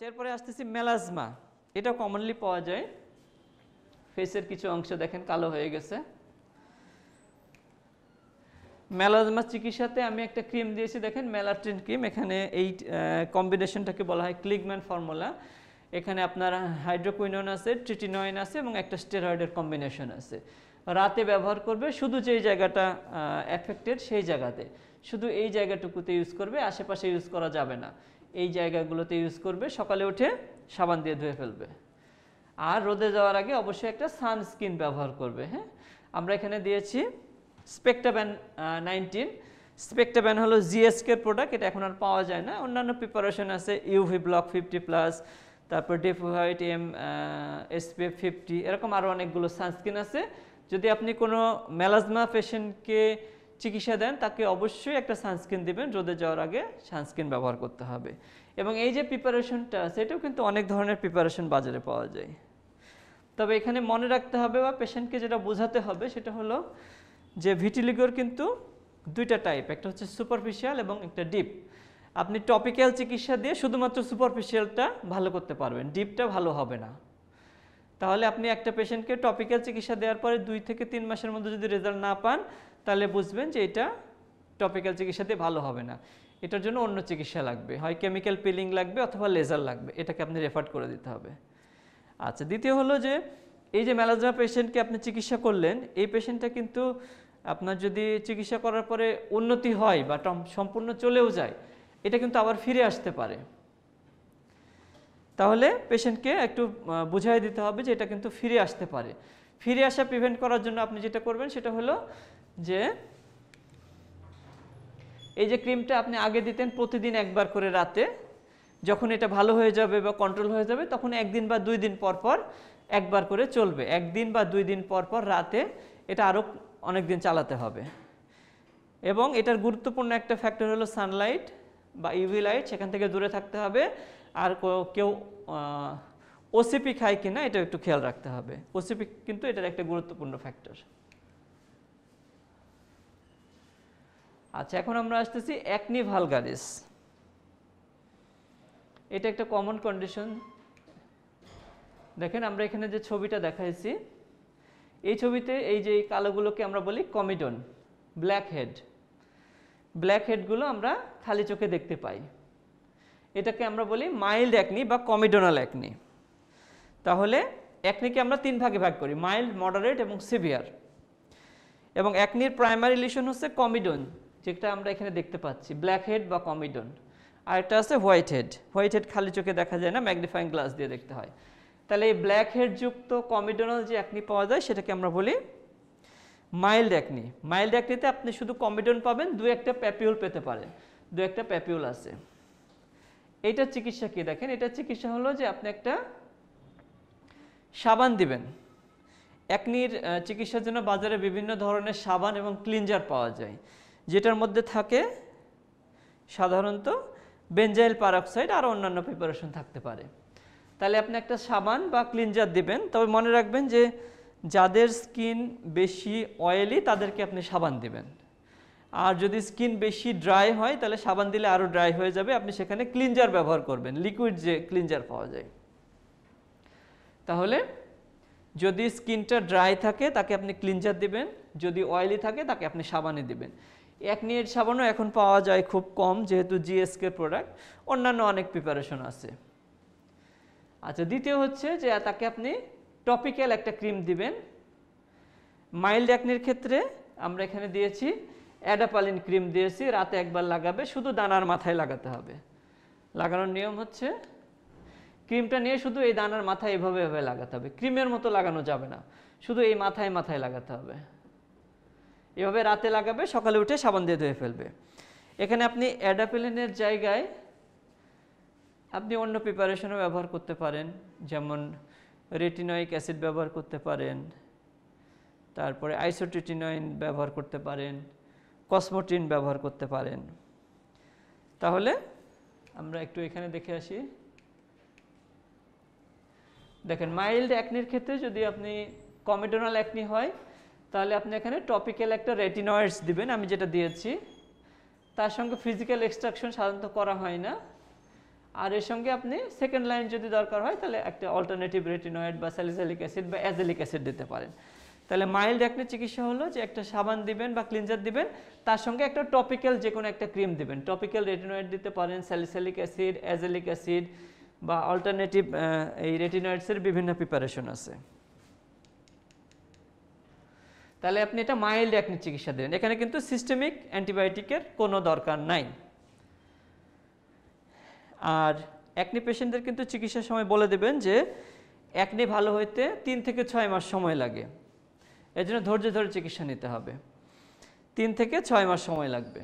আচ্ছা এরপরে আসতেছি মেলাজমা এটা কমনলি পাওয়া যায় ফেসের কিছু অংশ দেখেন কালো হয়ে গেছে মেলাজমা চিকিৎসাতে আমি একটা ক্রিম দিয়েছি দেখেন মেলাট্রিন ক্রিম এখানে এই কম্বিনেশনটাকে বলা হয় ক্লিগম্যান ফর্মুলা এখানে আপনার হাইড্রোকুইনোন আছে ট্রিটিনয়েন আছে এবং একটা স্টেরয়েডের কম্বিনেশন আছে রাতে ব্যবহার করবে শুধু যেই জায়গাটা এফেক্টেড সেই জায়গাতে শুধু এই জায়গাটুকুতে ইউজ করবে আশেপাশে ইউজ করা যাবে না এই জায়গাগুলোতে ইউজ করবে সকালে উঠে সাবান দিয়ে ধুয়ে ফেলবে আর রোদে যাওয়ার আগে অবশ্যই একটা সানস্ক্রিন ব্যবহার করবে হ্যাঁ আমরা এখানে দিয়েছি স্পেকটাব N 19 স্পেকটাব N হলো GSK এর প্রোডাক্ট এটা এখন আর পাওয়া যায় না অন্যান্য প্রিপারেশন আছে UV Block 50 Plus তারপর Defowite M SPF 50 এরকম আরো অনেকগুলো সানস্ক্রিন আছে যদি আপনি কোনো মেলাজমা পেশেন্টকে চিকিৎসা দেন তাকে অবশ্যই একটা সানস্ক্রিন দিবেন রোদে যাওয়ার আগে সানস্ক্রিন ব্যবহার করতে হবে এবং এই যে প্রিপারেশনটা আছে এটাও কিন্তু অনেক ধরনের প্রিপারেশন বাজারে পাওয়া যায় তবে এখানে মনে রাখতে হবে বা পেশেন্টকে যেটা বোঝাতে হবে সেটা হলো যে ভিটিলিগোর কিন্তু দুইটা টাইপ একটা হচ্ছে সুপারফিশিয়াল এবং একটা ডিপ আপনি টপিক্যাল চিকিৎসা দিয়ে শুধুমাত্র সুপারফিশিয়ালটা ভালো করতে পারবেন ডিপটা ভালো হবে না তাহলে আপনি একটা পেশেন্টকে টপিক্যাল চিকিৎসা দেওয়ার পরে 2 থেকে 3 মাসের মধ্যে যদি রেজাল্ট না পান তাহলে বুঝবেন যে এটা টপিক্যাল চিকিৎসা দিয়ে ভালো হবে না এটার জন্য অন্য চিকিৎসা লাগবে হয় কেমিক্যাল পিলিং লাগবে অথবা লেজার লাগবে এটাকে আপনি রেফার করে দিতে হবে আচ্ছা দ্বিতীয় হলো যে এই যে মেলাজমা পেশেন্টকে আপনি চিকিৎসা করলেন এই পেশেন্টটা কিন্তু আপনার যদি চিকিৎসা করার পরে উন্নতি হয় বা সম্পূর্ণ চলেও যায় এটা কিন্তু আবার ফিরে আসতে পারে তাহলে পেশেন্টকে একটু বুঝিয়ে দিতে হবে যে এটা কিন্তু ফিরে আসতে পারে ফিরে আসা প্রিভেন্ট করার জন্য আপনি যেটা করবেন সেটা হলো যে এই যে ক্রিমটা আপনি আগে দিতেন প্রতিদিন একবার করে রাতে যখন এটা ভালো হয়ে যাবে বা কন্ট্রোল হয়ে যাবে তখন একদিন বা 2 দিন পর পর একবার করে চলবে একদিন বা 2 দিন পর পর রাতে এটা আরও অনেক দিন চালাতে হবে এবং এটার গুরুত্বপূর্ণ একটা ফ্যাক্টর হলো সানলাইট বা ইউভি লাইট সেখান থেকে দূরে থাকতে হবে আর কেউ ওসিপি খায় কিনা এটা একটু খেয়াল রাখতে হবে ওসিপি কিন্তু এটার একটা গুরুত্বপূর্ণ ফ্যাক্টর আচ্ছা এখন আমরা আসতেছি অ্যাকনি ভালগারিস এটা একটা কমন কন্ডিশন দেখেন আমরা এখানে যে ছবিটা দেখাইছি এই ছবিতে এই যে কালোগুলোকে আমরা বলি কমিডন ব্ল্যাক হেডগুলো আমরা খালি চোখে দেখতে পাই এটাকে আমরা বলি মাইল্ড অ্যাকনি বা কমিডোনাল অ্যাকনি তাহলে অ্যাকনিকে আমরা 3 ভাগে ভাগ করি মাইল্ড মডারেট এবং সিভিয়ার এবং অ্যাকনির প্রাইমারি লিশন হচ্ছে কমিডন যেটা আমরা এখানে দেখতে পাচ্ছি ব্ল্যাক হেড বা কমিডন আর এটা আছে হোয়াইট হেড খালি চোখে দেখা যায় না ম্যাগনিফাইং গ্লাস দিয়ে দেখতে হয় তাহলে এই ব্ল্যাক হেড যুক্ত কমিডোনাল যে অ্যাকনি পাওয়া যায় সেটাকে আমরা বলি মাইল্ড অ্যাকনি মাইল্ড অ্যাকনিতে আপনি শুধু কমিডন পাবেন 2-1টা প্যাপিউল পেতে পারেন 2-1টা প্যাপিউল আছে এটা চিকিৎসা কি দেখেন এটা চিকিৎসা হলো যে আপনি একটা সাবান দিবেন অ্যাকনির চিকিৎসার জন্য বাজারে বিভিন্ন ধরনের সাবান এবং ক্লিনজার পাওয়া যায় যেটার মধ্যে থাকে সাধারণত বেনজয়েল পেরক্সাইড আর অন্যান্য প্রিপারেশন থাকতে পারে তাহলে আপনি একটা সাবান বা ক্লিনজার দিবেন তবে মনে রাখবেন যে যাদের স্কিন বেশি অয়েলি তাদেরকে আপনি সাবান দিবেন আর যদি স্কিন বেশি ড্রাই হয় তাহলে সাবান দিলে আরও ড্রাই হয়ে যাবে আপনি সেখানে ক্লিনজার ব্যবহার করবেন লিকুইড যে ক্লিনজার পাওয়া যায় তাহলে যদি স্কিনটা ড্রাই থাকে তাকে আপনি ক্লিনজার দিবেন যদি অয়েলি থাকে তাকে আপনি সাবানে দিবেন অ্যাকনি সাবানও এখন পাওয়া যায় খুব কম যেহেতু GSK প্রোডাক্ট অন্যান্য অনেক প্রিপারেশন আছে আচ্ছা দ্বিতীয় হচ্ছে যে তাকে আপনি টপিক্যাল একটা ক্রিম দিবেন মাইল্ড অ্যাকনির ক্ষেত্রে আমরা এখানে দিয়েছি অ্যাডাপালিন ক্রিম দিয়েছি রাতে একবার লাগাবে শুধু দানার মাথায় লাগাতে হবে লাগানোর নিয়ম হচ্ছে ক্রিমটা নিয়ে শুধু এই দানার মাথায় এভাবে এভাবে লাগাতে হবে ক্রিমের মতো লাগানো যাবে না শুধু এই মাথায় লাগাতে হবে এভাবে রাতে লাগাবে সকালে উঠে সাবান দিয়ে ধুয়ে ফেলবে এখানে আপনি অ্যাডাপালিনের জায়গায় আপনি অন্য প্রিপারেশনও ব্যবহার করতে পারেন যেমন রেটিনোয়িক অ্যাসিড ব্যবহার করতে পারেন তারপরে আইসোট্রিটিনয়েন ব্যবহার করতে পারেন কসমোটিন ব্যবহার করতে পারেন তাহলে আমরা একটু এখানে দেখে আসি দেখেন মাইল্ড অ্যাকনির ক্ষেত্রে যদি আপনি কমিডোনাল অ্যাকনি হয় তাহলে আপনি এখানে টপিক্যাল একটা রেটিনয়েডস দিবেন আমি যেটা দিয়েছি তার সঙ্গে ফিজিক্যাল এক্সট্রাকশন সাধারণত করা হয় না আর এর সঙ্গে আপনি সেকেন্ড লাইন যদি দরকার হয় তাহলে একটা অল্টারনেটিভ রেটিনয়েড বা স্যালিসাইলিক অ্যাসিড বা অ্যাজেলিক অ্যাসিড দিতে পারেন। তাহলে মাইল্ড একনে চিকিৎসা হলো যে একটা সাবান দিবেন বা ক্লিনজার দিবেন, তার সঙ্গে একটা টপিক্যাল যে কোনো একটা ক্রিম দিবেন। টপিক্যাল রেটিনয়েড দিতে পারেন, স্যালিসাইলিক অ্যাসিড, অ্যাজেলিক অ্যাসিড বা অল্টারনেটিভ, এই রেটিনয়েডসের বিভিন্ন প্রিপারেশন আছে। তাহলে আপনি এটা মাইল্ড একনে চিকিৎসা দিলেন, এখানে কিন্তু সিস্টেমিক অ্যান্টিবায়োটিকের কোনো দরকার নাই। আর একনে পেশেন্টদের কিন্তু চিকিৎসার সময় বলে দেবেন যে একনে ভালো হইতে 3 থেকে 6 মাস সময় লাগে, এর জন্য ধৈর্য ধরে চিকিৎসা নিতে হবে, 3 থেকে 6 মাস সময় লাগবে।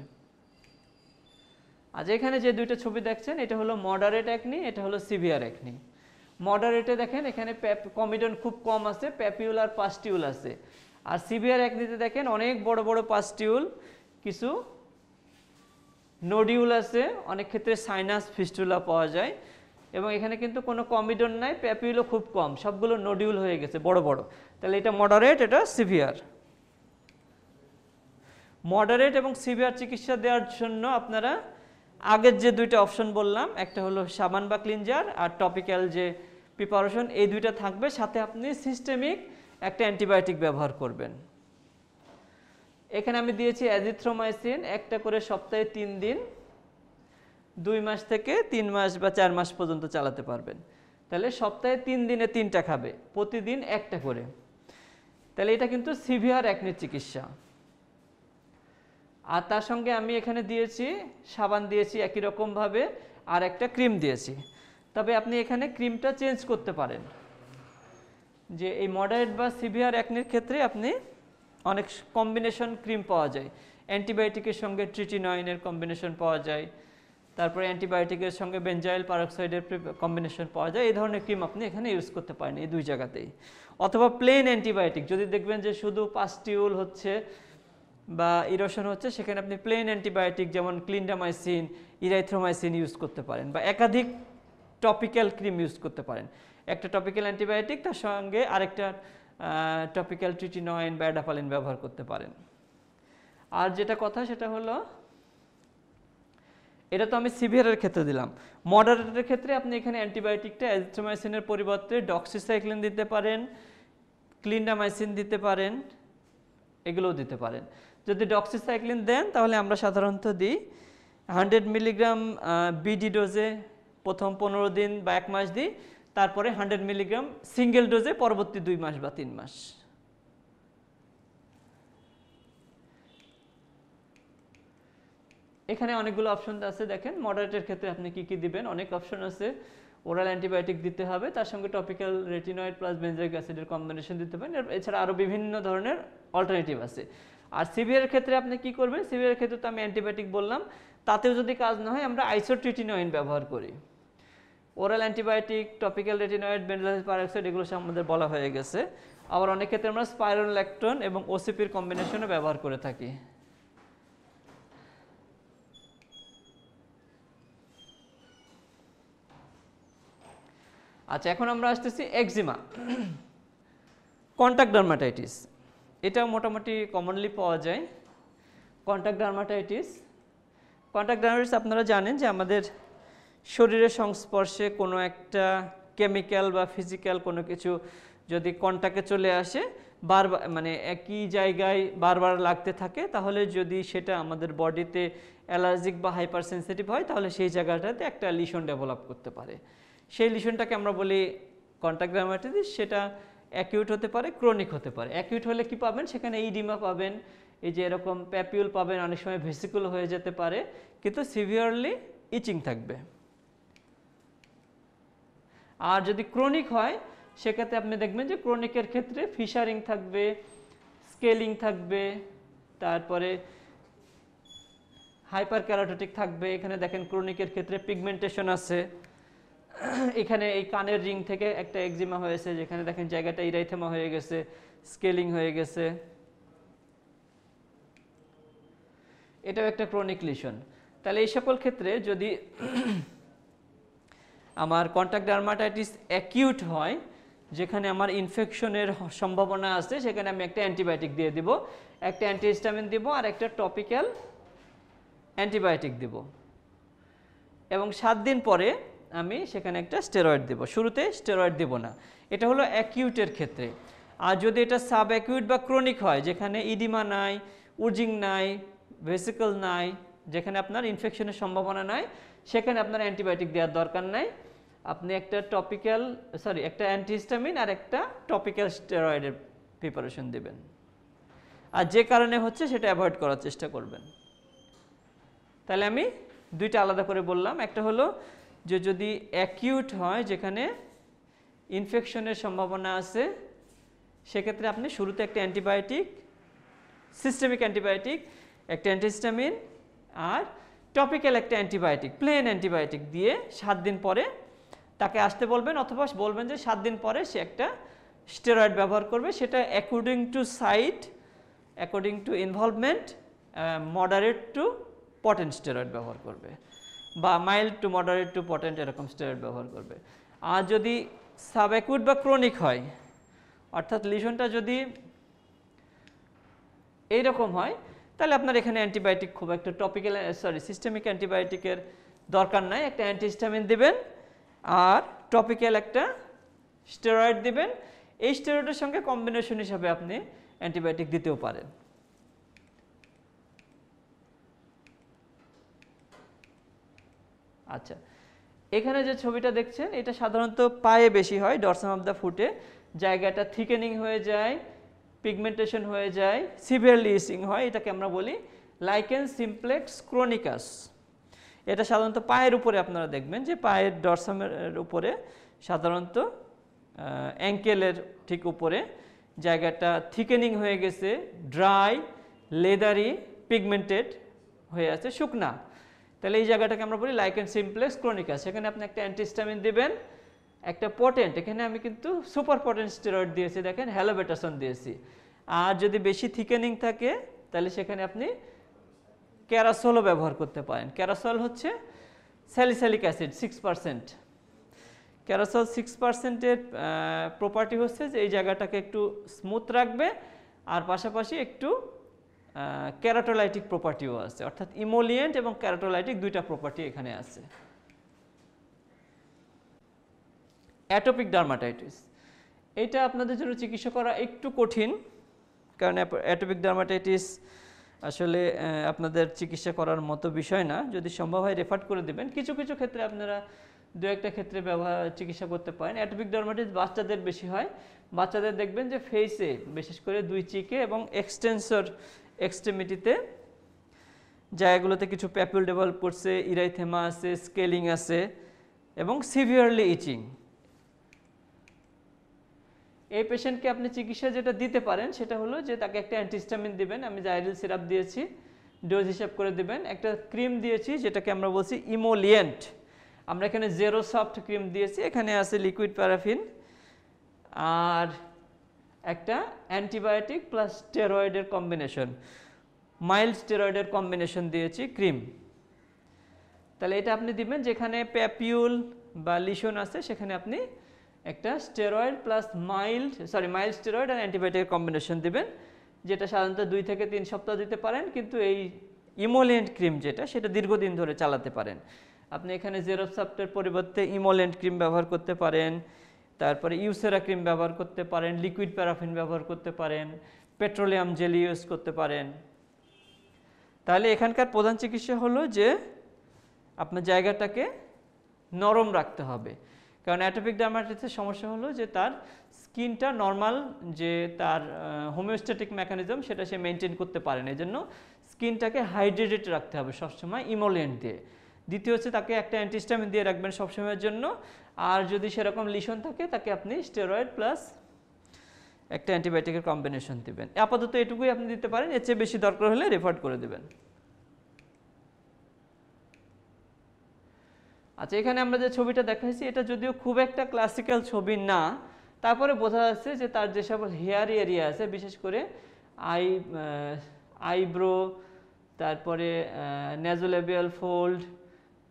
আজ এখানে যে দুইটা ছবি দেখছেন এটা হলো মডারেট একনি, এটা হলো সিভিয়ার একনি। মডারেটে দেখেন এখানে কমিডন খুব কম আছে, প্যাপিউল আর পাস্টিউল আছে, আর সিভিয়ার একনিতে দেখেন অনেক বড় বড় পাস্টিউল, কিছু নোডিউল আছে, অনেক ক্ষেত্রে সাইনাস ফিস্টুলা পাওয়া যায় এবং এখানে কিন্তু কোনো কমিডন নাই, প্যাপিউলও খুব কম, সবগুলো নোডিউল হয়ে গেছে বড় বড়। তাহলে এটা মডারেট, এটা সিভিয়ার। মডারেট এবং সিভিয়ার চিকিৎসা দেওয়ার জন্য আপনারা আগের যে দুইটা অপশন বললাম, একটা হলো সাবান বা ক্লিনজার আর টপিক্যাল যে প্রিপারেশন, এই দুইটা থাকবে, সাথে আপনি সিস্টেমিক একটা অ্যান্টিবায়োটিক ব্যবহার করবেন। এখানে আমি দিয়েছি অ্যাজিথ্রোমাইসিন একটা করে সপ্তাহে 3 দিন, 2 মাস থেকে 3 মাস বা 4 মাস পর্যন্ত চালাতে পারবেন। তাহলে সপ্তাহে 3 দিনে 3টা খাবে, প্রতিদিন একটা করে। তাহলে এটা কিন্তু সিভিয়ার অ্যাকনির চিকিৎসা। আর তার সঙ্গে আমি এখানে দিয়েছি সাবান দিয়েছি একই রকমভাবে আর একটা ক্রিম দিয়েছি, তবে আপনি এখানে ক্রিমটা চেঞ্জ করতে পারেন। যে এই মডারেট বা সিভিয়ার অ্যাকনির ক্ষেত্রে আপনি অনেক কম্বিনেশন ক্রিম পাওয়া যায়, অ্যান্টিবায়োটিকের সঙ্গে ট্রিটিনয়েনের কম্বিনেশন পাওয়া যায়, তারপরে অ্যান্টিবায়োটিকের সঙ্গে বেনজয়েল পেরক্সাইডের কম্বিনেশন পাওয়া যায়, এই ধরনের ক্রিম আপনি এখানে ইউজ করতে পারেন এই দুই জায়গাতেই। অথবা প্লেন অ্যান্টিবায়োটিক, যদি দেখবেন যে শুধু পাস্টিউল হচ্ছে বা ইরোশন হচ্ছে, সেখানে আপনি প্লেন অ্যান্টিবায়োটিক যেমন ক্লিন্ডামাইসিন, ইরাইথ্রোমাইসিন ইউজ করতে পারেন, বা একাধিক টপিক্যাল ক্রিম ইউজ করতে পারেন। একটা টপিক্যাল অ্যান্টিবায়োটিক তার সঙ্গে আরেকটা টপিক্যাল ট্রিটিনয়েন বা অ্যাডাপালিন ব্যবহার করতে পারেন। আর যেটা কথা সেটা হলো, এটা তো আমি সিভিয়ারের ক্ষেত্রে দিলাম, মডারেটের ক্ষেত্রে আপনি এখানে অ্যান্টিবায়োটিকটা অ্যাজিথ্রোমাইসিনের পরিবর্তে ডক্সিসাইক্লিন দিতে পারেন, ক্লিন্ডামাইসিন দিতে পারেন, এগুলোও দিতে পারেন। যদি ডক্সিসাইক্লিন দেন তাহলে আমরা সাধারণত দিই 100 মিলিগ্রাম বিডি ডোজে প্রথম 15 দিন বা 1 মাস দিই, তারপরে 100 মিলিগ্রাম সিঙ্গেল ডোজে পরবর্তী 2 মাস বা 3 মাস। এখানে অনেকগুলো অপশন আছে দেখেন, মডারেটের ক্ষেত্রে আপনি কি কি দিবেন অনেক অপশন আছে। ওরাল অ্যান্টিবায়োটিক দিতে হবে, তার সঙ্গে টপিক্যাল রেটিনয়েড প্লাস বেনজোয়িক অ্যাসিডের কম্বিনেশন দিতে পারেন, এছাড়া আরও বিভিন্ন ধরনের অল্টারনেটিভ আছে। আর সিভিয়ারের ক্ষেত্রে আপনি কি করবেন, সিভিয়ারের ক্ষেত্রে তো আমি অ্যান্টিবায়োটিক বললাম, তাতেও যদি কাজ না হয় আমরা আইসোট্রিটিনয়েন ব্যবহার করি। Oral antibiotic, topical retinoid, benzoyl peroxide এগুলো আমাদের বলা হয়ে গেছে। আবার অনেক ক্ষেত্রে আমরা স্পাইরোল্যাকটোন এবং ওসিপির কম্বিনেশনও ব্যবহার করে থাকি। আচ্ছা, এখন আমরা আসতেছি একজিমা, কন্ট্যাক্ট ডার্মাটাইটিস, এটা মোটামুটি কমনলি পাওয়া যায়। কন্ট্যাক্ট ডার্মাটাইটিস, কন্ট্যাক্ট ডার্মাটাইটিস আপনারা জানেন যে আমাদের শরীরের সংস্পর্শে কোনো একটা কেমিক্যাল বা ফিজিক্যাল কোনো কিছু যদি কন্ট্যাক্টে চলে আসে বারবার, মানে একই জায়গায় বারবার লাগতে থাকে, তাহলে যদি সেটা আমাদের বডিতে অ্যালার্জিক বা হাইপার সেন্সিটিভ হয় তাহলে সেই জায়গাটাতে একটা লিশন ডেভেলপ করতে পারে। সেই লিশনটাকে আমরা বলি কন্ট্যাক্ট ডার্মাটাইটিস। সেটা অ্যাকিউট হতে পারে, ক্রনিক হতে পারে। অ্যাকিউট হলে কি পাবেন, সেখানে ইডিমা পাবেন, এই যে এরকম প্যাপিউল পাবেন, অনেক সময় ভেসিকুল হয়ে যেতে পারে, কিন্তু সিভিয়ারলি ইচিং থাকবে। আর যদি ক্রনিক হয় সেক্ষেত্রে আপনি দেখবেন যে ক্রনিকের ক্ষেত্রে ফিশারিং থাকবে, স্কেলিং থাকবে, তারপরে হাইপার ক্যারাটোটিক থাকবে। এখানে দেখেন ক্রনিকের ক্ষেত্রে পিগমেন্টেশন আছে, এখানে এই কানের রিং থেকে একটা একজিমা হয়েছে, যেখানে দেখেন জায়গাটা ইরাইথেমা হয়ে গেছে, স্কেলিং হয়ে গেছে, এটাও একটা ক্রনিক লিশন। তাহলে এই সকল ক্ষেত্রে যদি আমার কন্ট্যাক্ট ডার্মাটাইটিস অ্যাকিউট হয়, যেখানে আমার ইনফেকশনের সম্ভাবনা আছে, সেখানে আমি একটা অ্যান্টিবায়োটিক দিয়ে দিব, একটা অ্যান্টিহিস্টামিন দিব আর একটা টপিক্যাল অ্যান্টিবায়োটিক দিব, এবং 7 দিন পরে আমি সেখানে একটা স্টেরয়েড দেব, শুরুতে স্টেরয়েড দেব না। এটা হলো অ্যাকিউটের ক্ষেত্রে। আর যদি এটা সাব অ্যাকিউট বা ক্রনিক হয়, যেখানে ইডিমা নাই, উর্জিং নাই, ভেসিকল নাই, যেখানে আপনার ইনফেকশনের সম্ভাবনা নাই, সেখানে আপনার অ্যান্টিবায়োটিক দেওয়ার দরকার নাই। আপনি একটা একটা অ্যান্টিহিস্টামিন আর একটা টপিক্যাল স্টেরয়েডের প্রিপারেশন দেবেন, আর যে কারণে হচ্ছে সেটা অ্যাভয়েড করার চেষ্টা করবেন। তাহলে আমি দুইটা আলাদা করে বললাম। একটা হলো যে যদি অ্যাকিউট হয়, যেখানে ইনফেকশনের সম্ভাবনা আছে, সেক্ষেত্রে আপনি শুরুতে একটা অ্যান্টিবায়োটিক, সিস্টেমিক অ্যান্টিবায়োটিক, একটা অ্যান্টিহিস্টামিন আর টপিক্যাল একটা অ্যান্টিবায়োটিক, প্লেন অ্যান্টিবায়োটিক দিয়ে 7 দিন পরে তাকে আসতে বলবেন, অথবা বলবেন যে 7 দিন পরে সে একটা স্টেরয়েড ব্যবহার করবে। সেটা according to site, according to involvement, moderate to potent steroid ব্যবহার করবে, বা mild to moderate to potent এরকম স্টেরয়েড ব্যবহার করবে। আর যদি সাব অ্যাকিউট বা ক্রনিক হয়, অর্থাৎ লিশনটা যদি এইরকম হয়, তাহলে আপনার এখানে অ্যান্টিবায়োটিক খুব একটা সিস্টেমিক অ্যান্টিবায়োটিকের দরকার নাই। একটা অ্যান্টিহিস্টামিন দিবেন আর টপিক্যাল একটা স্টেরয়েড দিবেন। এই স্টেরয়েডের সঙ্গে কম্বিনেশন হিসাবে আপনি অ্যান্টিবায়োটিক দিতেও পারেন। আচ্ছা, এখানে যে ছবিটা দেখছেন এটা সাধারণত পায়ে বেশি হয়, ডরসাম অফ দ্য ফুটে। জায়গাটা থিকেনিং হয়ে যায়, পিগমেন্টেশন হয়ে যায়, সিভিয়ারলি ইচিং হয়, এটাকে আমরা বলি লাইকেন সিমপ্লেক্স ক্রনিকাস। এটা সাধারণত পায়ের উপরে আপনারা দেখবেন যে পায়ের ডরসামের উপরে, সাধারণত অ্যাঙ্কেলের ঠিক উপরে জায়গাটা থিকেনিং হয়ে গেছে, ড্রাই, লেদারি, পিগমেন্টেড হয়ে আছে, শুকনা। তাহলে এই জায়গাটাকে আমরা বলি লাইকেন সিমপ্লেক্স ক্রনিকাস। সেখানে আপনি একটা অ্যান্টিহিস্টামিন দেবেন, একটা পটেন্ট, এখানে আমি কিন্তু সুপার পটেন্ট স্টেরয়েড দিয়েছি, দেখেন হ্যালোবেটাসল দিয়েছি। আর যদি বেশি থিকেনিং থাকে তাহলে সেখানে আপনি ক্যারাসলও ব্যবহার করতে পারেন। ক্যারাসল হচ্ছে স্যালিসিলিক অ্যাসিড 6%। ক্যারাসল 6%-এর প্রপার্টি হচ্ছে যে এই জায়গাটাকে একটু স্মুথ রাখবে, আর পাশাপাশি একটু ক্যারাটোলাইটিক প্রপার্টিও আছে, অর্থাৎ ইমোলিয়েন্ট এবং ক্যারাটোলাইটিক দুইটা প্রপার্টি এখানে আছে। অ্যাটোপিক ডার্মাটাইটিস, এটা আপনাদের জন্য চিকিৎসা করা একটু কঠিন, কারণ অ্যাটোপিক ডার্মাটাইটিস আসলে আপনাদের চিকিৎসা করার মতো বিষয় না। যদি সম্ভব হয় রেফার করে দেবেন। কিছু কিছু ক্ষেত্রে আপনারা দু একটা ক্ষেত্রে চিকিৎসা করতে পারেন। অ্যাটোপিক ডার্মাটাইটিস বাচ্চাদের বেশি হয়। বাচ্চাদের দেখবেন যে ফেসে, বিশেষ করে 2 চিকে এবং এক্সট্রিমিটিতে জায়গাগুলোতে কিছু প্যাপিল ডেভেলপ করছে, ইরাইথেমা আছে, স্কেলিং আছে এবং সিভিয়ারলি ইচিং। এই পেশেন্টকে আপনি চিকিৎসা যেটা দিতে পারেন সেটা হলো যে তাকে একটা অ্যান্টিহিস্টামিন দিবেন, আমি জাইরিল সিরাপ দিয়েছি, ডোজ হিসাব করে দিবেন। একটা ক্রিম দিয়েছি যেটাকে আমরা বলছি ইমোলিয়েন্ট, আমরা এখানে 0 সফট ক্রিম দিয়েছি, এখানে আছে লিকুইড প্যারাফিন। আর একটা অ্যান্টিবায়োটিক প্লাস স্টেরয়েডের কম্বিনেশন, মাইল্ড স্টেরয়েডের কম্বিনেশন দিয়েছি ক্রিম। তাহলে এটা আপনি দিবেন যেখানে প্যাপিউল বা লিশন আছে, সেখানে আপনি একটা স্টেরয়েড প্লাস মাইল্ড স্টেরয়েড আর অ্যান্টিবায়োটিকের কম্বিনেশন দেবেন, যেটা সাধারণত 2 থেকে 3 সপ্তাহ দিতে পারেন। কিন্তু এই ইমোলেন্ট ক্রিম যেটা, সেটা দীর্ঘদিন ধরে চালাতে পারেন। আপনি এখানে জেরোসফটের পরিবর্তে ইমোলেন্ট ক্রিম ব্যবহার করতে পারেন, তারপরে ইউসেরা ক্রিম ব্যবহার করতে পারেন, লিকুইড প্যারাফিন ব্যবহার করতে পারেন, পেট্রোলিয়াম জেলি ইউজ করতে পারেন। তাহলে এখানকার প্রধান চিকিৎসা হলো যে আপনার জায়গাটাকে নরম রাখতে হবে, কারণ অ্যাটোপিক ডার্মাটাইটিসের সমস্যা হলো যে তার স্কিনটা নর্মাল, যে তার হোমিওস্ট্যাটিক মেকানিজম সেটা সে মেনটেন করতে পারে না। এই জন্য স্কিনটাকে হাইড্রেটেড রাখতে হবে সবসময় ইমোলেন্ট দিয়ে। দ্বিতীয় হচ্ছে তাকে একটা অ্যান্টিহিস্টামিন দিয়ে রাখবেন সবসময়ের জন্য। আর যদি সেরকম লিশন থাকে তাকে আপনি স্টেরয়েড প্লাস একটা অ্যান্টিবায়োটিকের কম্বিনেশন দেবেন। আপাতত এটুকুই আপনি দিতে পারেন, এর চেয়ে বেশি দরকার হলে রেফার করে দেবেন। আচ্ছা, এখানে আমরা যে ছবিটা দেখাইছি এটা যদিও খুব একটা ক্লাসিক্যাল ছবি না, তারপরে বোঝা যাচ্ছে যে তার যেসব হেয়ারি এরিয়া আছে, বিশেষ করে আইব্রো, তারপরে নেজোলেবিয়াল ফোল্ড,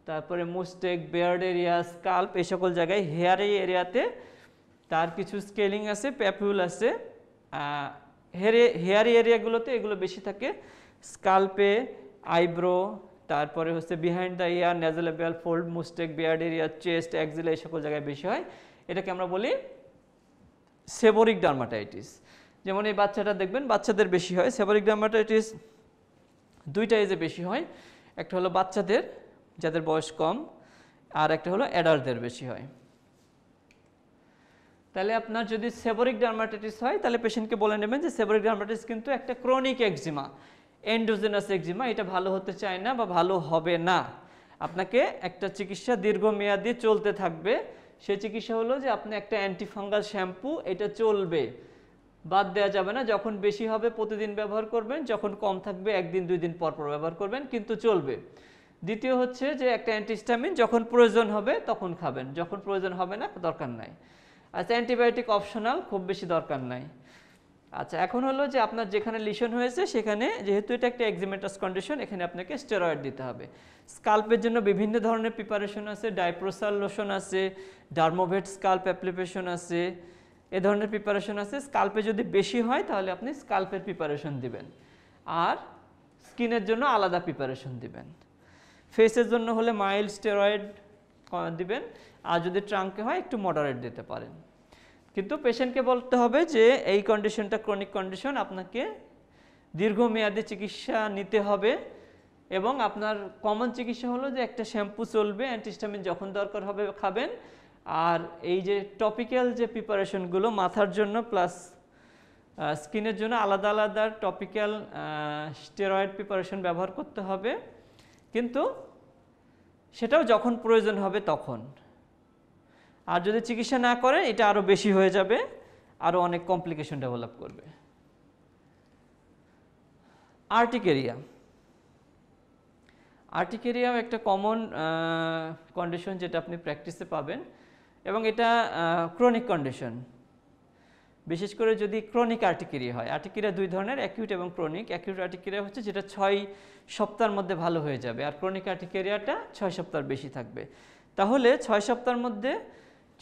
তারপরে মুস্টেক, বিয়ার্ড এরিয়া, স্কাল্প, এই সকল জায়গায় হেয়ারি এরিয়াতে তার কিছু স্কেলিং আছে, প্যাপিউল আছে। হেয়ারি এরিয়াগুলোতে এগুলো বেশি থাকে, স্কাল্পে, আইব্রো, তারপরে হচ্ছে behind the ear, nasal bell, fold, mistake, beard area, chest, axilla এই সকল জায়গায় বেশি হয়। এটাকে আমরা বলি সেবরিক ডার্মাটাইটিস। যেমন এই বাচ্চাটা দেখবেন বাচ্চাদের বেশি হয় সেবরিক ডার্মাটাইটিস। দুইটা এজে বেশি হয়, একটা হলো বাচ্চাদের যাদের বয়স কম, আর একটা হলো অ্যাডাল্টদের বেশি হয়। তাহলে আপনার যদি সেবরিক ডার্মাটাইটিস হয় তাহলে পেশেন্টকে বলে নেবেন যে সেবরিক ডার্মাটাইটিস কিন্তু একটা ক্রনিক একজিমা, এন্ডোজেনাস একজিমা, এটা ভালো হতে চায় না বা ভালো হবে না। আপনাকে একটা চিকিৎসা দীর্ঘমেয়াদী চলতে থাকবে। সে চিকিৎসা হলো যে আপনি একটা অ্যান্টিফাঙ্গাল শ্যাম্পু, এটা চলবে, বাদ দেওয়া যাবে না। যখন বেশি হবে প্রতিদিন ব্যবহার করবেন, যখন কম থাকবে একদিন দুই দিন পর পর ব্যবহার করবেন, কিন্তু চলবে। দ্বিতীয় হচ্ছে যে একটা অ্যান্টিহিস্টামিন যখন প্রয়োজন হবে তখন খাবেন, যখন প্রয়োজন হবে না দরকার নাই। আচ্ছা, অ্যান্টিবায়োটিক অপশনাল, খুব বেশি দরকার নাই। আচ্ছা, এখন হলো যে আপনার যেখানে লিশন হয়েছে সেখানে যেহেতু এটা একটা এক্সিমেটাস কন্ডিশন, এখানে আপনাকে স্টেরয়েড দিতে হবে। স্কাল্পের জন্য বিভিন্ন ধরনের প্রিপারেশন আছে, ডাইপ্রোসাল লোশন আছে, ডার্মোভেট স্কাল্প অ্যাপ্লিকেশন আছে, এ ধরনের প্রিপারেশন আছে। স্কাল্পে যদি বেশি হয় তাহলে আপনি স্কাল্পের প্রিপারেশন দিবেন, আর স্কিনের জন্য আলাদা প্রিপারেশন দিবেন। ফেসের জন্য হলে মাইল্ড স্টেরয়েড দিবেন, আর যদি ট্রাঙ্কে হয় একটু মডারেট দিতে পারেন। কিন্তু পেশেন্টকে বলতে হবে যে এই কন্ডিশনটা ক্রনিক কন্ডিশন, আপনাকে দীর্ঘমেয়াদী চিকিৎসা নিতে হবে। এবং আপনার কমন চিকিৎসা হলো যে একটা শ্যাম্পু চলবে, অ্যান্টিহিস্টামিন যখন দরকার হবে খাবেন, আর এই যে টপিক্যাল যে প্রিপারেশনগুলো মাথার জন্য প্লাস স্কিনের জন্য আলাদা আলাদা টপিক্যাল স্টেরয়েড প্রিপারেশন ব্যবহার করতে হবে, কিন্তু সেটাও যখন প্রয়োজন হবে তখন। আর যদি চিকিৎসা না করে এটা আরও বেশি হয়ে যাবে, আরও অনেক কমপ্লিকেশন ডেভেলপ করবে। আর্টিকেরিয়া, আর্টিকেরিয়াও একটা কমন কন্ডিশন যেটা আপনি প্র্যাকটিসে পাবেন, এবং এটা ক্রনিক কন্ডিশন। বিশেষ করে যদি ক্রনিক আর্টিকেরিয়া হয়। আর্টিকেরিয়া দুই ধরনের, অ্যাকিউট এবং ক্রনিক। অ্যাকিউট আর্টিকেরিয়া হচ্ছে যেটা 6 সপ্তাহের মধ্যে ভালো হয়ে যাবে, আর ক্রনিক আর্টিকেরিয়াটা 6 সপ্তাহ বেশি থাকবে। তাহলে 6 সপ্তাহের মধ্যে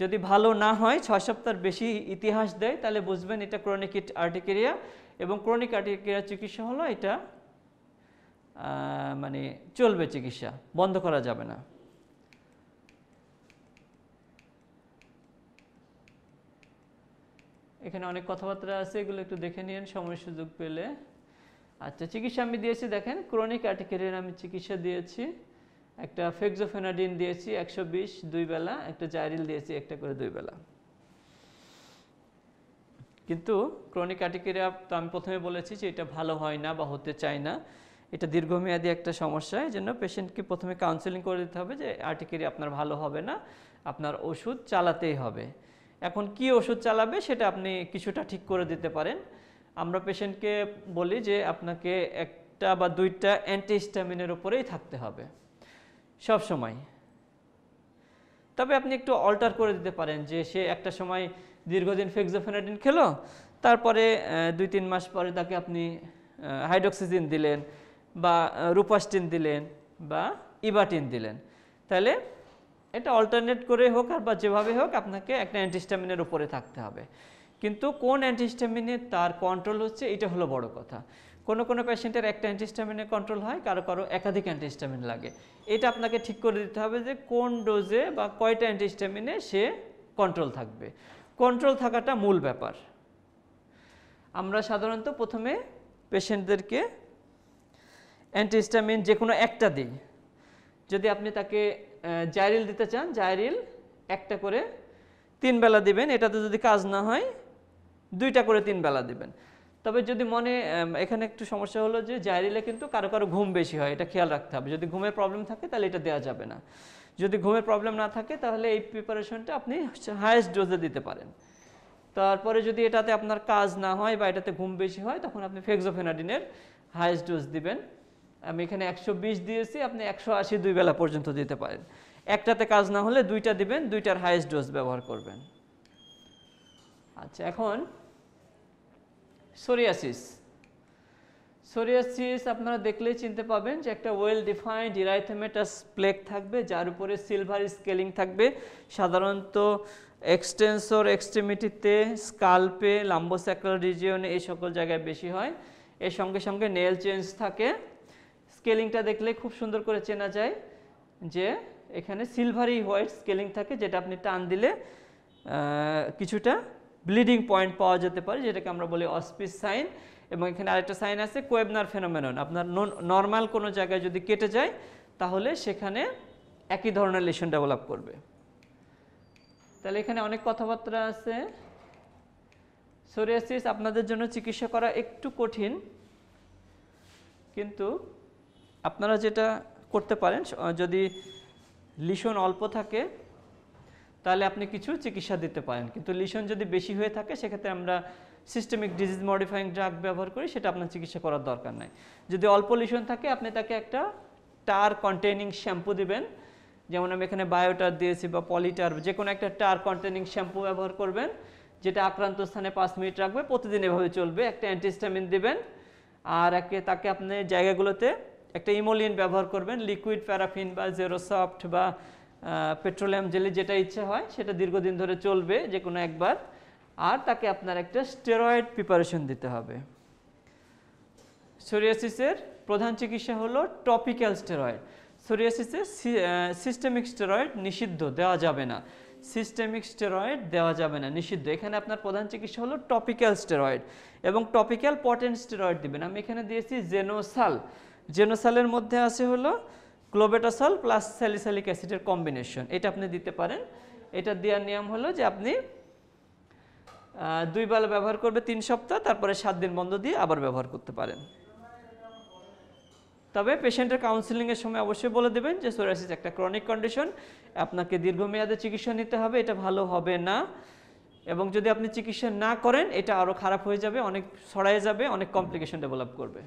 যদি ভালো না হয়, 6 সপ্তাহ বেশি ইতিহাস দেয়, তাহলে বুঝবেন এটা ক্রনিক আর্টিকেরিয়া। এবং ক্রনিক আর্টিকেরিয়া চিকিৎসা হলো এটা মানে চলবে, চিকিৎসা বন্ধ করা যাবে না। এখানে অনেক কথাবার্তা আছে, এগুলো একটু দেখে নিন সময় সুযোগ পেলে। আচ্ছা, চিকিৎসা আমি দিয়েছি, দেখেন ক্রনিক আর্টিকেরিয়ার আমি চিকিৎসা দিয়েছি, একটা ফেক্সোফেনাডিন দিয়েছি 120 2 বেলা, একটা জাইরিল দিয়েছি একটা করে 2 বেলা। কিন্তু ক্রনিক আর্টিকেরিয়া তো আমি প্রথমে বলেছি যে এটা ভালো হয় না বা হতে চায় না, এটা দীর্ঘমেয়াদী একটা সমস্যা। এই জন্য পেশেন্টকে প্রথমে কাউন্সেলিং করে দিতে হবে যে আর্টিকেরিয়া আপনার ভালো হবে না, আপনার ওষুধ চালাতেই হবে। এখন কি ওষুধ চালাবে সেটা আপনি কিছুটা ঠিক করে দিতে পারেন। আমরা পেশেন্টকে বলি যে আপনাকে একটা বা দুইটা অ্যান্টিহিস্টামিনের উপরেই থাকতে হবে সব সময়। তবে আপনি একটু অল্টার করে দিতে পারেন যে সে একটা সময় দীর্ঘদিন ফেক্সোফেনাডিন খেলো, তারপরে 2-3 মাস পরে তাকে আপনি হাইড্রোক্সিজিন দিলেন বা রুপাস্টিন দিলেন বা ইবাটিন দিলেন। তাহলে এটা অল্টারনেট করে হোক আর বা যেভাবে হোক আপনাকে একটা অ্যান্টিহিস্টামিনের উপরে থাকতে হবে। কিন্তু কোন অ্যান্টিহিস্টামিনে তার কন্ট্রোল হচ্ছে এটা হলো বড় কথা। কোনো কোনো পেশেন্টের একটা অ্যান্টিহিস্টামিনে কন্ট্রোল হয়, কারো কারো একাধিক অ্যান্টিহিস্টামিন লাগে। এটা আপনাকে ঠিক করে দিতে হবে যে কোন ডোজে বা কয়টা অ্যান্টিহিস্টামিনে সে কন্ট্রোল থাকবে। কন্ট্রোল থাকাটা মূল ব্যাপার। আমরা সাধারণত প্রথমে পেশেন্টদেরকে অ্যান্টিহিস্টামিন যে কোনো একটা দিই। যদি আপনি তাকে জাইরিল দিতে চান, জাইরিল একটা করে 3 বেলা দিবেন, এটাতে যদি কাজ না হয় 2টা করে 3 বেলা দিবেন। তবে যদি মনে, এখানে একটু সমস্যা হলো যে জাইরিলে কিন্তু কারো কারো ঘুম বেশি হয়, এটা খেয়াল রাখতে হবে। যদি ঘুমের প্রবলেম থাকে তাহলে এটা দেওয়া যাবে না। যদি ঘুমের প্রবলেম না থাকে তাহলে এই প্রিপারেশনটা আপনি হাইয়েস্ট ডোজে দিতে পারেন। তারপরে যদি এটাতে আপনার কাজ না হয় বা এটাতে ঘুম বেশি হয় তখন আপনি ফেক্সোফেনাডিনের হাইয়েস্ট ডোজ দিবেন। আমি এখানে 120 দিয়েছি, আপনি 180 2 বেলা পর্যন্ত দিতে পারেন। একটাতে কাজ না হলে 2টা দিবেন, 2টার হাইয়েস্ট ডোজ ব্যবহার করবেন। আচ্ছা, এখন সোরিয়াসিস। সোরিয়াসিস আপনারা দেখলেই চিনতে পাবেন যে একটা ওয়েল ডিফাইন্ড ইরাইথেমেটাস প্লেক থাকবে, যার উপরে সিলভার স্কেলিং থাকবে। সাধারণত এক্সটেন্সর এক্সট্রিমিটিতে, স্কাল্পে, লাম্বোস্যাক্রাল রিজিয়নে এই সকল জায়গায় বেশি হয়। এর সঙ্গে সঙ্গে নেল চেঞ্জ থাকে, স্কেলিংটা দেখলে খুব সুন্দর করে চেনা যায় যে এখানে সিলভারি হোয়াইট স্কেলিং থাকে যেটা আপনি টান দিলে কিছুটা ব্লিডিং পয়েন্ট পাওয়া যেতে পারে যেটাকে আমরা বলি অসপিস সাইন এবং এখানে আরেকটা সাইন আছে কোয়েবনার ফেনোমেনন আপনার নরমাল কোনো জায়গায় যদি কেটে যায় তাহলে সেখানে একই ধরনের লিশন ডেভেলপ করবে তাহলে এখানে অনেক কথাবার্তা আছে সোরিয়াসিস আপনাদের জন্য চিকিৎসা করা একটু কঠিন কিন্তু আপনারা যেটা করতে পারেন যদি লিশন অল্প থাকে তাহলে আপনি কিছু চিকিৎসা দিতে পারেন কিন্তু লিশন যদি বেশি হয়ে থাকে সেক্ষেত্রে আমরা সিস্টেমিক ডিজিজ মডিফাইং ড্রাগ ব্যবহার করি সেটা আপনার চিকিৎসা করার দরকার নাই যদি অল্প লিশন থাকে আপনি তাকে একটা টার কন্টেইনিং শ্যাম্পু দিবেন যেমন আমি এখানে বায়োটার দিয়েছি বা পলিটার যে কোনো একটা টার কন্টেইনিং শ্যাম্পু ব্যবহার করবেন যেটা আক্রান্ত স্থানে 5 মিনিট রাখবে প্রতিদিন এভাবে চলবে একটা অ্যান্টিহিস্টামিন দিবেন আর একে তাকে আপনি জায়গাগুলোতে একটা ইমোলিয়েন্ট ব্যবহার করবেন লিকুইড প্যারাফিন বা জেরোসফট বা পেট্রোলিয়াম জেলি যেটা ইচ্ছা হয় সেটা দীর্ঘদিন ধরে চলবে যে কোনো একবার আর তাকে আপনার একটা স্টেরয়েড প্রিপারেশন দিতে হবে সোরিয়াসিসের প্রধান চিকিৎসা হলো টপিক্যাল স্টেরয়েড সোরিয়াসিসে সিস্টেমিক স্টেরয়েড নিষিদ্ধ দেওয়া যাবে না সিস্টেমিক স্টেরয়েড দেওয়া যাবে না নিষিদ্ধ এখানে আপনার প্রধান চিকিৎসা হলো টপিক্যাল স্টেরয়েড এবং টপিক্যাল পটেন্ট স্টেরয়েড দিবেন আমি এখানে দিয়েছি জেনোসাল জেনোসালের মধ্যে আছে হলো ক্লোবেটাসল প্লাস স্যালিসিলিক অ্যাসিডের কম্বিনেশন এটা আপনি দিতে পারেন এটা দেওয়ার নিয়ম হলো যে আপনি 2 বেলা ব্যবহার করবে 3 সপ্তাহ তারপরে 7 দিন বন্ধ দিয়ে আবার ব্যবহার করতে পারেন তবে পেশেন্টের কাউন্সেলিং এর সময় অবশ্যই বলে দেবেন যে সোরিয়াসিস একটা ক্রনিক কন্ডিশন আপনাকে দীর্ঘমেয়াদে চিকিৎসা নিতে হবে এটা ভালো হবে না এবং যদি আপনি চিকিৎসা না করেন এটা আরো খারাপ হয়ে যাবে অনেক ছড়ায় যাবে অনেক কমপ্লিকেশন ডেভেলপ করবে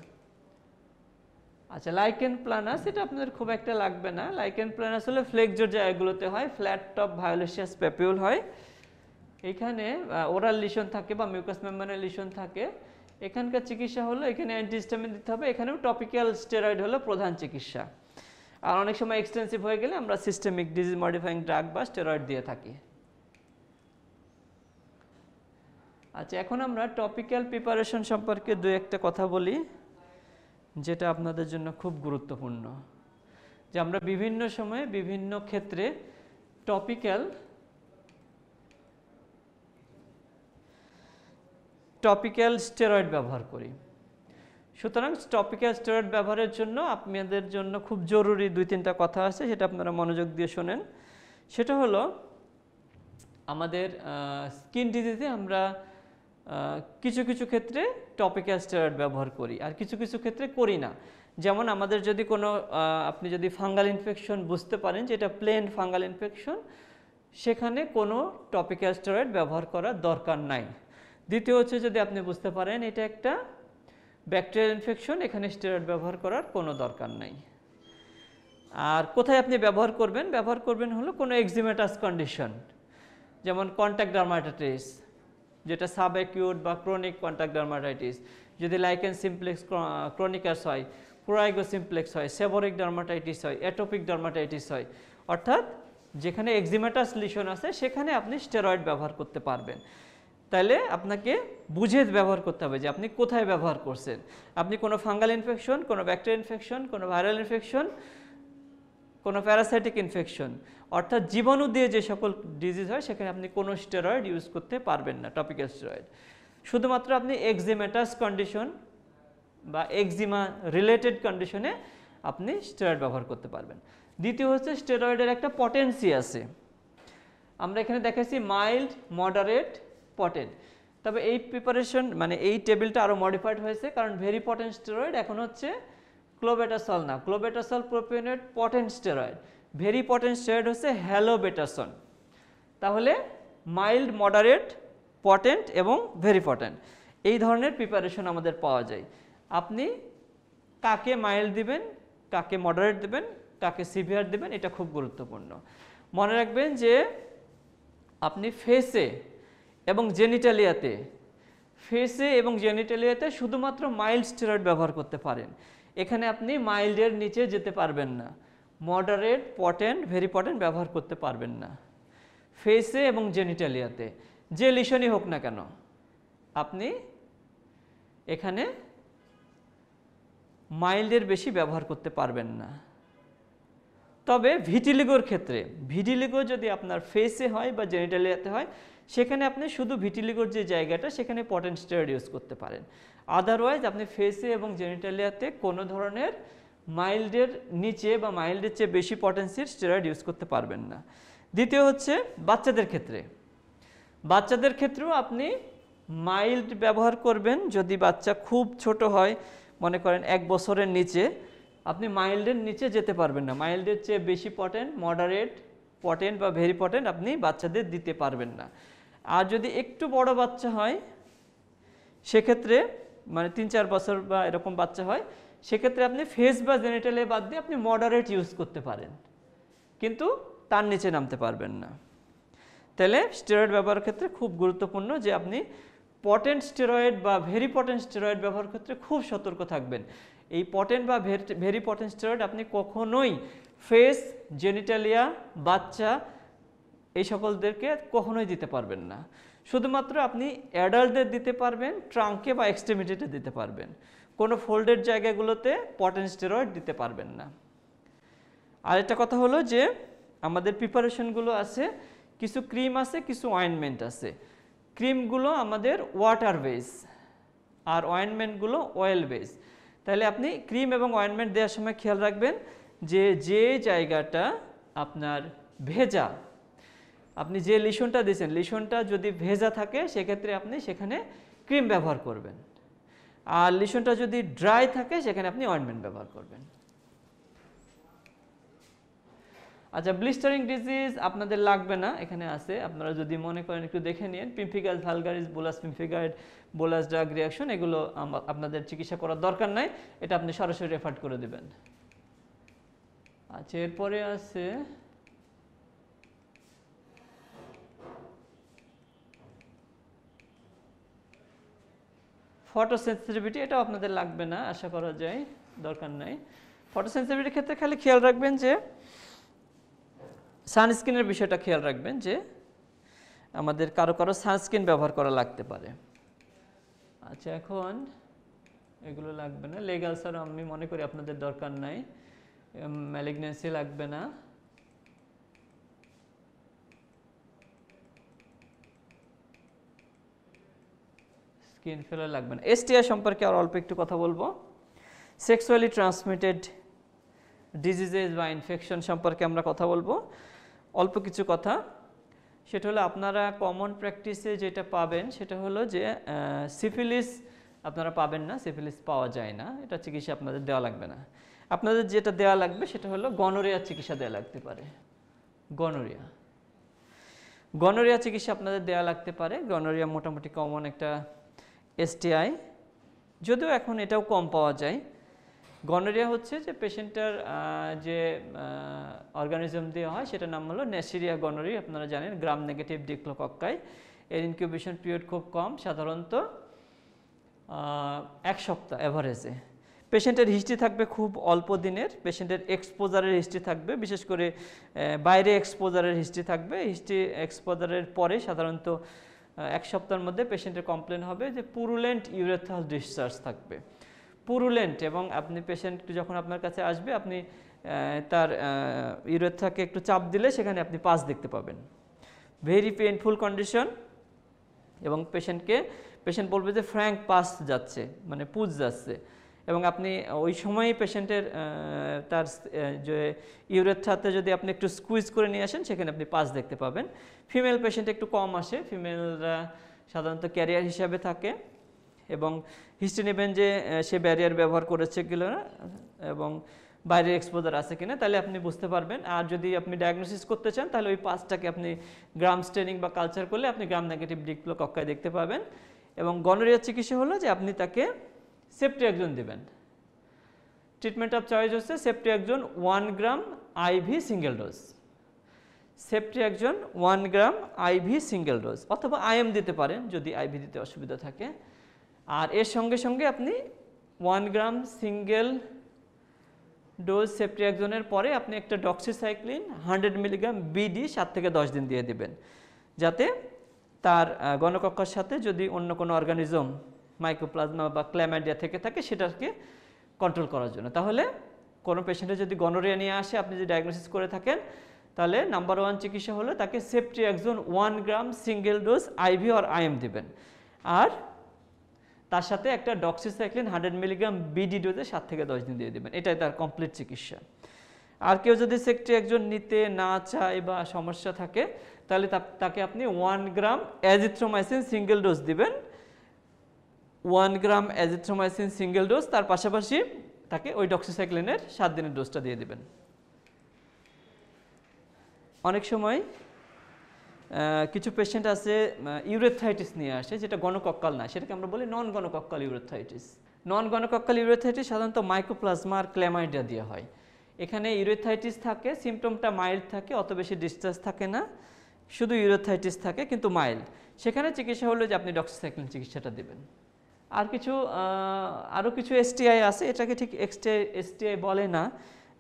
আচ্ছা লাইকেন প্লানাস এটা আপনাদের খুব একটা লাগবে না লাইকেন প্লানাস হলো ফ্লেকজোর জায়গাগুলোতে হয় ফ্ল্যাট টপ ভায়োলেসিয়াস প্যাপিউল হয় এখানে ওরাল লিশন থাকে বা মিউকাস মেমব্রেনের লিশন থাকে এখানকার চিকিৎসা হলো এখানে অ্যান্টিহিস্টামিন দিতে হবে এখানেও টপিক্যাল স্টেরয়েড হলো প্রধান চিকিৎসা আর অনেক সময় এক্সটেন্সিভ হয়ে গেলে আমরা সিস্টেমিক ডিজিজ মডিফাইং ড্রাগ বা স্টেরয়েড দিয়ে থাকি আচ্ছা এখন আমরা টপিক্যাল প্রিপারেশন সম্পর্কে 2-1টা কথা বলি যেটা আপনাদের জন্য খুব গুরুত্বপূর্ণ যে আমরা বিভিন্ন সময়ে বিভিন্ন ক্ষেত্রে টপিক্যাল স্টেরয়েড ব্যবহার করি সুতরাং টপিক্যাল স্টেরয়েড ব্যবহারের জন্য আপনাদের জন্য খুব জরুরি 2-3টা কথা আছে সেটা আপনারা মনোযোগ দিয়ে শোনেন সেটা হলো আমাদের স্কিন ডিজিজে আমরা কিছু কিছু ক্ষেত্রে টপিক্যাল স্টেরয়েড ব্যবহার করি আর কিছু কিছু ক্ষেত্রে করি না যেমন আমাদের যদি কোনো আপনি যদি ফাঙ্গাল ইনফেকশন বুঝতে পারেন যেটা প্লেন ফাঙ্গাল ইনফেকশন সেখানে কোনো টপিক্যাল স্টেরয়েড ব্যবহার করা দরকার নাই দ্বিতীয় হচ্ছে যদি আপনি বুঝতে পারেন এটা একটা ব্যাকটেরিয়াল ইনফেকশন এখানে স্টেরয়েড ব্যবহার করার কোনো দরকার নাই আর কোথায় আপনি ব্যবহার করবেন হলো কোনো এক্সিমেটাস কন্ডিশন যেমন কন্ট্যাক্ট ডার্মাটাইটিস যেটা সাব অ্যাকিউট বা ক্রনিক কন্ট্যাক্ট ডার্মাটাইটিস যদি লাইকেন সিমপ্লেক্স ক্রনিকাস হয় প্রাইগো সিমপ্লেক্স হয় সেবরিক ডার্মাটাইটিস হয় অ্যাটোপিক ডার্মাটাইটিস হয় অর্থাৎ যেখানে এক্সিমেটাস লিশন আছে সেখানে আপনি স্টেরয়েড ব্যবহার করতে পারবেন তাহলে আপনাকে বুঝে ব্যবহার করতে হবে যে আপনি কোথায় ব্যবহার করছেন আপনি কোনো ফাঙ্গাল ইনফেকশন কোনো ব্যাকটেরিয়াল ইনফেকশন কোনো ভাইরাল ইনফেকশন কোনো প্যারাসাইটিক ইনফেকশন অর্থাৎ জীবাণু দিয়ে যে সকল ডিজিজ হয় সেখানে আপনি কোনো স্টেরয়েড ইউজ করতে পারবেন না টপিক্যাল স্টেরয়েড শুধুমাত্র আপনি এক্সিমেটাস কন্ডিশন বা এক্সিমা রিলেটেড কন্ডিশনে আপনি স্টেরয়েড ব্যবহার করতে পারবেন দ্বিতীয় হচ্ছে স্টেরয়েডের একটা পটেন্সি আছে আমরা এখানে দেখাচ্ছি মাইল্ড মডারেট পটেন্ট তবে এই প্রিপারেশন মানে এই টেবিলটা আরও মডিফাইড হয়েছে কারণ ভেরি পটেন্ট স্টেরয়েড এখন হচ্ছে ক্লোবেটাসল না clobetasol propionate potent steroid very potent steroid হচ্ছে হ্যালোবেটাসল তাহলে মাইল্ড মডারেট পটেন্ট এবং ভেরি পটেন্ট এই ধরনের প্রিপারেশন আমাদের পাওয়া যায় আপনি কাকে মাইল্ড দিবেন কাকে মডারেট দিবেন কাকে সিভিয়ার দিবেন এটা খুব গুরুত্বপূর্ণ মনে রাখবেন যে আপনি ফেসে এবং জেনিটালিয়াতে শুধুমাত্র মাইল্ড স্টেরয়েড ব্যবহার করতে পারেন এখানে আপনি মাইল্ডের নিচে যেতে পারবেন না মডারেট পটেন্ট ভেরি পটেন্ট ব্যবহার করতে পারবেন না ফেসে এবং জেনিটালিয়াতে যে লিশনই হোক না কেন আপনি এখানে মাইল্ডের বেশি ব্যবহার করতে পারবেন না। তবে ভিটিলিগোর ক্ষেত্রে, ভিটিলিগো যদি আপনার ফেসে হয় বা জেনিটালিয়াতে হয় সেখানে আপনি শুধু ভিটিলিগোর যে জায়গাটা সেখানে পটেন্ট স্টেরয়েড ইউজ করতে পারেন। আদারওয়াইজ আপনি ফেসে এবং জেনিটালিয়াতে কোনো ধরনের মাইল্ডের নিচে বা মাইল্ডের চেয়ে বেশি পটেন্সির স্টেরয়েড ইউজ করতে পারবেন না। দ্বিতীয় হচ্ছে বাচ্চাদের ক্ষেত্রে, বাচ্চাদের ক্ষেত্রেও আপনি মাইল্ড ব্যবহার করবেন। যদি বাচ্চা খুব ছোট হয়, মনে করেন 1 বছরের নিচে, আপনি মাইল্ডের নিচে যেতে পারবেন না। মাইল্ডের চেয়ে বেশি পটেন্ট, মডারেট পটেন্ট বা ভেরি পটেন্ট আপনি বাচ্চাদের দিতে পারবেন না। আর যদি একটু বড় বাচ্চা হয় সেক্ষেত্রে, মানে 3-4 বছর বা এরকম বাচ্চা হয়, সেক্ষেত্রে আপনি ফেস বা জেনিটালে বাদ দিয়ে আপনি মডারেট ইউজ করতে পারেন, কিন্তু তার নিচে নামতে পারবেন না। তাহলে স্টেরয়েড ব্যবহারের ক্ষেত্রে খুব গুরুত্বপূর্ণ যে আপনি পটেন্ট স্টেরয়েড বা ভেরি পটেন্ট স্টেরয়েড ব্যবহার ক্ষেত্রে খুব সতর্ক থাকবেন। এই পটেন্ট বা ভেরি পটেন্ট স্টেরয়েড আপনি কখনোই ফেস, জেনিটালিয়া, বাচ্চা এই সকলদেরকে কখনোই দিতে পারবেন না। শুধুমাত্র আপনি অ্যাডাল্টদের দিতে পারবেন, ট্রাঙ্কে বা এক্সট্রিমিটিতে দিতে পারবেন, কোনো ফোল্ডেড জায়গাগুলোতে পটেন্ট স্টেরয়েড দিতে পারবেন না। আর একটা কথা হলো যে আমাদের প্রিপারেশনগুলো আছে, কিছু ক্রিম আছে, কিছু অয়েন্টমেন্ট আছে। ক্রিমগুলো আমাদের ওয়াটার বেস আর অয়েন্টমেন্টগুলো অয়েল বেস। তাহলে আপনি ক্রিম এবং অয়েন্টমেন্ট দেওয়ার সময় খেয়াল রাখবেন যে যে জায়গাটা আপনার ভেজা, আপনি যে লিশনটা দিয়েছেন লিশনটা যদি ভেজা থাকে সেক্ষেত্রে আপনি সেখানে ক্রিম ব্যবহার করবেন, আর লিশনটা যদি ড্রাই থাকে সেখানে আপনি অয়েন্টমেন্ট ব্যবহার করবেন। আচ্ছা, ব্লিস্টারিং ডিজিজ আপনাদের লাগবে না, এখানে আছে, আপনারা যদি মনে করেন একটু দেখে নিন। Pemphigus vulgaris, bullous pemphigoid, bullous drug reaction, এগুলো আপনাদের চিকিৎসা করার দরকার নাই, এটা আপনি সরাসরি রেফার করে দেবেন। আচ্ছা, এরপরে আছে ফটোসেন্সিটিভিটি, এটাও আপনাদের লাগবে না, আশা করা যায়, দরকার নাই। ফটোসেন্সিটিভিটির ক্ষেত্রে খালি খেয়াল রাখবেন যে সানস্ক্রিনের বিষয়টা খেয়াল রাখবেন যে আমাদের কারো সানস্ক্রিন ব্যবহার করা লাগতে পারে। আচ্ছা, এখন এগুলো লাগবে না। লেগাল স্যার আমি মনে করি আপনাদের দরকার নাই। ম্যালিগন্যান্সি লাগবে না। স্কিন ফেলার লাগবে না। এসটিআই সম্পর্কে আর অল্প একটু কথা বলবো। সেক্সুয়ালি ট্রান্সমিটেড ডিজিজেস বা ইনফেকশন সম্পর্কে আমরা কথা বলবো, অল্প কিছু কথা। সেটা হলো আপনারা কমন প্র্যাকটিসে যেটা পাবেন সেটা হলো যে সিফিলিস আপনারা পাবেন না, সিফিলিস পাওয়া যায় না, এটা চিকিৎসা আপনাদের দেওয়া লাগবে না। আপনাদের যেটা দেওয়া লাগবে সেটা হলো গনোরিয়ার চিকিৎসা দেওয়া লাগতে পারে। গনোরিয়া চিকিৎসা আপনাদের দেওয়া লাগতে পারে। গনোরিয়া মোটামুটি কমন একটা এসটিআই, যদিও এখন এটাও কম পাওয়া যায়। গনোরিয়া হচ্ছে যে পেশেন্টের যে অর্গানিজম দেওয়া হয় সেটার নাম হলো নেসেরিয়া গনোরি, আপনারা জানেন, গ্রাম নেগেটিভ ডিপ্লোকক্কায়। এর ইনকিউবেশন পিরিয়ড খুব কম, সাধারণত 1 সপ্তাহ অ্যাভারেজে। পেশেন্টের হিস্ট্রি থাকবে খুব অল্প দিনের, পেশেন্টের এক্সপোজারের হিস্ট্রি থাকবে, বিশেষ করে বাইরে এক্সপোজারের হিস্ট্রি থাকবে। হিস্ট্রি এক্সপোজারের পরে সাধারণত 1 সপ্তাহের মধ্যে পেশেন্টের কমপ্লেন হবে যে পুরুলেন্ট ইউরেথ্রাল ডিসচার্জ থাকবে, পুরুলেন্ট। এবং আপনি পেশেন্ট যখন আপনার কাছে আসবে আপনি তার ইউরেথ্রাকে একটু চাপ দিলে সেখানে আপনি পাস দেখতে পাবেন। ভেরি পেইনফুল কন্ডিশন, এবং পেশেন্ট বলবে যে ফ্র্যাঙ্ক পাস যাচ্ছে, মানে পুজ যাচ্ছে। এবং আপনি ওই সময়ে পেশেন্টের তার যে ইউরেথ্রাতে যদি আপনি একটু স্কুইজ করে নিয়ে আসেন সেখানে আপনি পাস দেখতে পাবেন। ফিমেল পেশেন্ট একটু কম আসে, ফিমেলরা সাধারণত ক্যারিয়ার হিসাবে থাকে, এবং হিস্ট্রি নেবেন যে সে ব্যারিয়ার ব্যবহার করেছে কিনা এবং বাইরের এক্সপোজার আছে কিনা, তাহলে আপনি বুঝতে পারবেন। আর যদি আপনি ডায়াগনোসিস করতে চান তাহলে ওই পাসটাকে আপনি গ্রাম স্টেনিং বা কালচার করলে আপনি গ্রাম নেগেটিভ ডিপ্লোকক্কায় দেখতে পাবেন। এবং গনোরিয়ার চিকিৎসা হলো যে আপনি তাকে সেফট্রিয়াক্সোন দেবেন। ট্রিটমেন্ট অফ চয়েস হচ্ছে ceftriaxone 1 gram IV single dose, ceftriaxone 1 gram IV single dose, অথবা আইএম দিতে পারেন যদি আইভি দিতে অসুবিধা থাকে। আর এর সঙ্গে সঙ্গে আপনি 1 গ্রাম সিঙ্গেল ডোজ সেফট্রিয়াক্সোনের পরে আপনি একটা ডক্সিসাইক্লিন 100 মিলিগ্রাম বিডি 7 থেকে 10 দিন দিয়ে দেবেন, যাতে তার গণকক্ষের সাথে যদি অন্য কোনো অর্গানিজম, মাইক্রোপ্লাজমা বা ক্ল্যামাইডিয়া থেকে থাকে সেটাকে কন্ট্রোল করার জন্য। তাহলে কোনো পেশেন্টের যদি গনোরিয়া নিয়ে আসে, আপনি যদি ডায়াগনোসিস করে থাকেন, তাহলে নাম্বার ওয়ান চিকিৎসা হলো তাকে ceftriaxone 1 gram single dose IV or IM দেবেন, আর তার সাথে একটা ডক্সিসাইক্লিন 100 মিলিগ্রাম বিডি ডোজে 7 থেকে 10 দিন দিয়ে দেবেন। এটাই তার কমপ্লিট চিকিৎসা। আর কেউ যদি সেফট্রিয়াক্সোন নিতে না চায় বা সমস্যা থাকে, তাহলে তাকে আপনি 1 গ্রাম অ্যাজিথ্রোমাইসিন সিঙ্গেল ডোজ দিবেন, 1 গ্রাম অ্যাজিথ্রোমাইসিন সিঙ্গেল ডোজ, তার পাশাপাশি তাকে ওই ডক্সিসাইক্লিনের 7 দিনের ডোজটা দিয়ে দেবেন। অনেক সময় কিছু পেশেন্ট আছে ইউরেথ্রাইটিস নিয়ে আসে, যেটা গণকক্কাল না, সেটাকে আমরা বলি non gonococcal urethritis. Non gonococcal urethritis সাধারণত মাইকোপ্লাজমা আর ক্ল্যামাইডিয়া দিয়ে হয়। এখানে ইউরেথ্রাইটিস থাকে, সিমটমটা মাইল্ড থাকে, অত বেশি ডিসচার্জ থাকে না, শুধু ইউরেথ্রাইটিস থাকে কিন্তু মাইল্ড। সেখানে চিকিৎসা হলো যে আপনি ডক্সিসাইক্লিন চিকিৎসাটা দেবেন। আর আরও কিছু এসটিআই আছে, এটাকে ঠিক এসটিআই বলে না,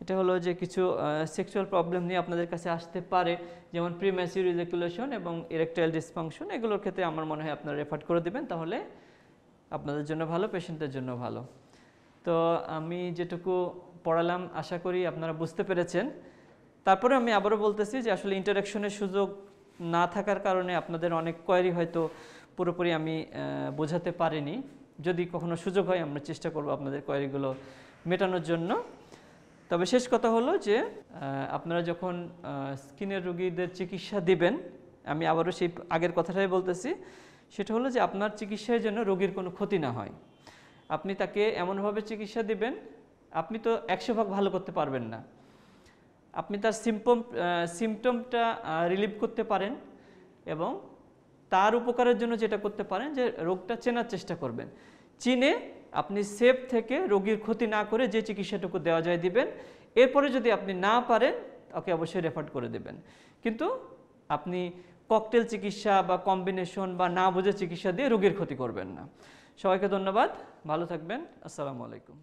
এটা হলো যে কিছু সেক্সুয়াল প্রবলেম নিয়ে আপনাদের কাছে আসতে পারে, যেমন প্রিম্যাচিউর ইজাকুলেশন এবং ইরেকটাইল ডিসফাংশন, এগুলোর ক্ষেত্রে আমার মনে হয় আপনারা রেফার করে দেবেন, তাহলে আপনাদের জন্য ভালো, পেশেন্টের জন্য ভালো। তো আমি যেটুকু পড়ালাম আশা করি আপনারা বুঝতে পেরেছেন। তারপরে আমি আবারও বলতেছি যে আসলে ইন্টারাকশনের সুযোগ না থাকার কারণে আপনাদের অনেক কোয়েরি হয়তো পুরোপুরি আমি বোঝাতে পারিনি। যদি কখনো সুযোগ হয় আমরা চেষ্টা করব আপনাদের কোয়েরিগুলো মেটানোর জন্য। তবে শেষ কথা হলো যে আপনারা যখন স্কিনের রোগীদের চিকিৎসা দিবেন, আমি আবারও সেই আগের কথাটাই বলতেছি, সেটা হলো যে আপনার চিকিৎসায় যেন রোগীর কোনো ক্ষতি না হয়। আপনি তাকে এমনভাবে চিকিৎসা দিবেন, আপনি তো 100% ভালো করতে পারবেন না, আপনি তার সিমটমটা রিলিভ করতে পারেন এবং তার উপকারের জন্য যেটা করতে পারেন যে রোগটা চেনার চেষ্টা করবেন, চিনে আপনি সেফ থেকে রোগীর ক্ষতি না করে যে চিকিৎসাটুকু দেওয়া যায় দিবেন। এরপরে যদি আপনি না পারেন ওকে অবশ্যই রেফার করে দেবেন, কিন্তু আপনি ককটেল চিকিৎসা বা কম্বিনেশন বা না বুঝে চিকিৎসা দিয়ে রোগীর ক্ষতি করবেন না। সবাইকে ধন্যবাদ, ভালো থাকবেন, আসসালামু আলাইকুম।